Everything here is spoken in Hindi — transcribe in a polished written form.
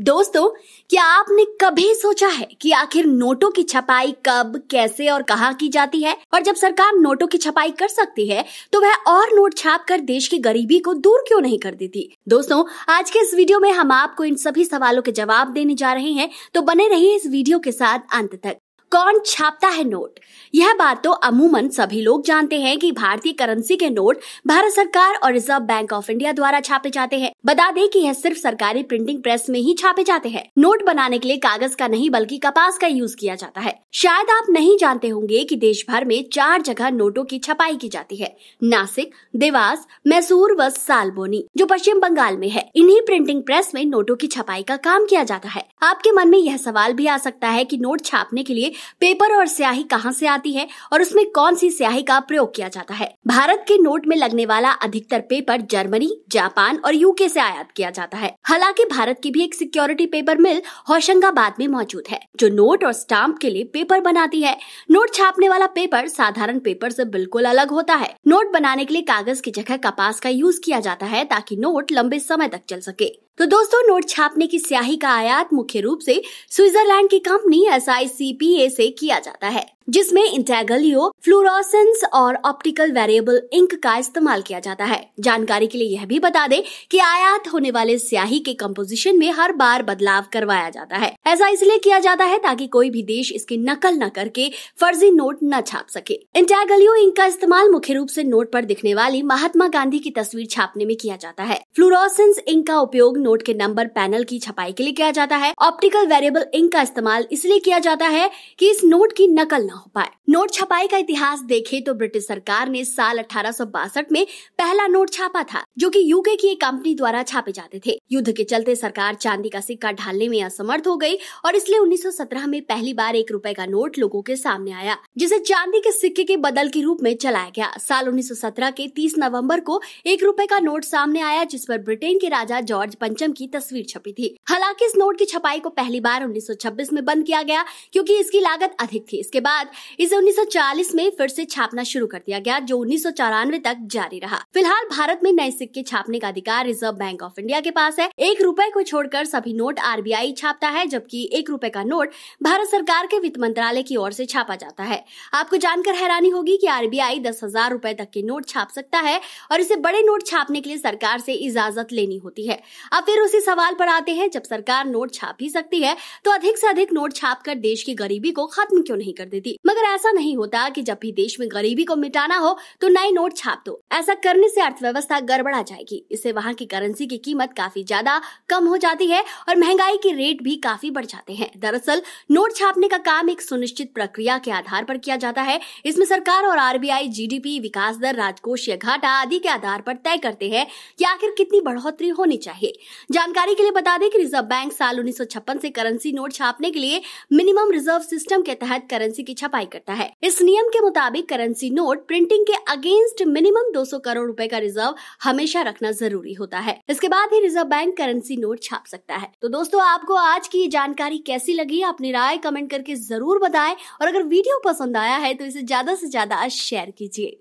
दोस्तों, क्या आपने कभी सोचा है कि आखिर नोटों की छपाई कब, कैसे और कहाँ की जाती है? और जब सरकार नोटों की छपाई कर सकती है तो वह और नोट छाप कर देश की गरीबी को दूर क्यों नहीं कर देती? दोस्तों, आज के इस वीडियो में हम आपको इन सभी सवालों के जवाब देने जा रहे हैं, तो बने रहिए इस वीडियो के साथ अंत तक। कौन छापता है नोट? यह बात तो अमूमन सभी लोग जानते हैं कि भारतीय करेंसी के नोट भारत सरकार और रिजर्व बैंक ऑफ इंडिया द्वारा छापे जाते हैं। बता दें कि यह सिर्फ सरकारी प्रिंटिंग प्रेस में ही छापे जाते हैं। नोट बनाने के लिए कागज का नहीं बल्कि कपास का यूज किया जाता है। शायद आप नहीं जानते होंगे कि देश भर में 4 जगह नोटों की छपाई की जाती है, नासिक, देवास, मैसूर व सालबोनी, जो पश्चिम बंगाल में है। इन्हीं प्रिंटिंग प्रेस में नोटों की छपाई का काम किया जाता है। आपके मन में यह सवाल भी आ सकता है कि नोट छापने के लिए पेपर और स्याही कहां से आती है और उसमें कौन सी स्याही का प्रयोग किया जाता है? भारत के नोट में लगने वाला अधिकतर पेपर जर्मनी, जापान और यूके से आयात किया जाता है। हालांकि भारत की भी एक सिक्योरिटी पेपर मिल होशंगाबाद में मौजूद है, जो नोट और स्टाम्प के लिए पेपर बनाती है। नोट छापने वाला पेपर साधारण पेपर से बिल्कुल अलग होता है। नोट बनाने के लिए कागज की जगह कपास का यूज किया जाता है ताकि नोट लंबे समय तक चल सके। तो दोस्तों, नोट छापने की स्याही का आयात मुख्य रूप से स्विट्जरलैंड की कंपनी SICPA से किया जाता है, जिसमें इंटेगलियो, फ्लोरोसेंस और ऑप्टिकल वेरिएबल इंक का इस्तेमाल किया जाता है। जानकारी के लिए यह भी बता दें कि आयात होने वाले स्याही के कंपोजिशन में हर बार बदलाव करवाया जाता है। ऐसा इसलिए किया जाता है ताकि कोई भी देश इसकी नकल न करके फर्जी नोट न छाप सके। इंटेगलियो इंक का इस्तेमाल मुख्य रूप से नोट पर दिखने वाली महात्मा गांधी की तस्वीर छापने में किया जाता है। फ्लोरोसेंस इंक का उपयोग नोट के नंबर पैनल की छपाई के लिए किया जाता है। ऑप्टिकल वेरिएबल इंक का इस्तेमाल इसलिए किया जाता है कि इस नोट की नकल हो पाए। नोट छपाई का इतिहास देखें तो ब्रिटिश सरकार ने साल 1862 में पहला नोट छापा था, जो कि यूके की एक कंपनी द्वारा छापे जाते थे। युद्ध के चलते सरकार चांदी का सिक्का ढालने में असमर्थ हो गई और इसलिए 1917 में पहली बार 1 रुपए का नोट लोगों के सामने आया, जिसे चांदी के सिक्के के बदल के रूप में चलाया गया। साल 1917 के 30 नवम्बर को 1 रुपए का नोट सामने आया, जिस पर ब्रिटेन के राजा जॉर्ज पंचम की तस्वीर छपी थी। हालांकि इस नोट की छपाई को पहली बार 1926 में बंद किया गया क्योंकि इसकी लागत अधिक थी। इसके बाद इसे 1940 में फिर से छापना शुरू कर दिया गया, जो 1994 तक जारी रहा। फिलहाल भारत में नए सिक्के छापने का अधिकार रिजर्व बैंक ऑफ इंडिया के पास है। 1 रुपए को छोड़कर सभी नोट RBI छापता है, जबकि 1 रुपए का नोट भारत सरकार के वित्त मंत्रालय की ओर से छापा जाता है। आपको जानकर हैरानी होगी कि RBI 10,000 रुपए तक के नोट छाप सकता है और इसे बड़े नोट छापने के लिए सरकार से इजाजत लेनी होती है। अब फिर उसी सवाल पर आते हैं, जब सरकार नोट छाप ही सकती है तो अधिक से अधिक नोट छाप कर देश की गरीबी को खत्म क्यों नहीं कर देती? मगर ऐसा नहीं होता कि जब भी देश में गरीबी को मिटाना हो तो नए नोट छाप दो। ऐसा करने से अर्थव्यवस्था गड़बड़ा जाएगी। इससे वहाँ की करेंसी की कीमत काफी ज्यादा कम हो जाती है और महंगाई के रेट भी काफी बढ़ जाते हैं। दरअसल नोट छापने का काम एक सुनिश्चित प्रक्रिया के आधार पर किया जाता है। इसमें सरकार और RBI GDP, विकास दर, राजकोषीय घाटा आदि के आधार पर तय करते हैं कि आखिर कितनी बढ़ोतरी होनी चाहिए। जानकारी के लिए बता दें कि रिजर्व बैंक साल 1956 से करेंसी नोट छापने के लिए मिनिमम रिजर्व सिस्टम के तहत करेंसी की छपाई करता है। इस नियम के मुताबिक करेंसी नोट प्रिंटिंग के अगेंस्ट मिनिमम 200 करोड़ रुपए का रिजर्व हमेशा रखना जरूरी होता है। इसके बाद ही रिजर्व बैंक करेंसी नोट छाप सकता है। तो दोस्तों, आपको आज की जानकारी कैसी लगी? अपनी राय कमेंट करके जरूर बताएं और अगर वीडियो पसंद आया है तो इसे ज्यादा से ज्यादा शेयर कीजिए।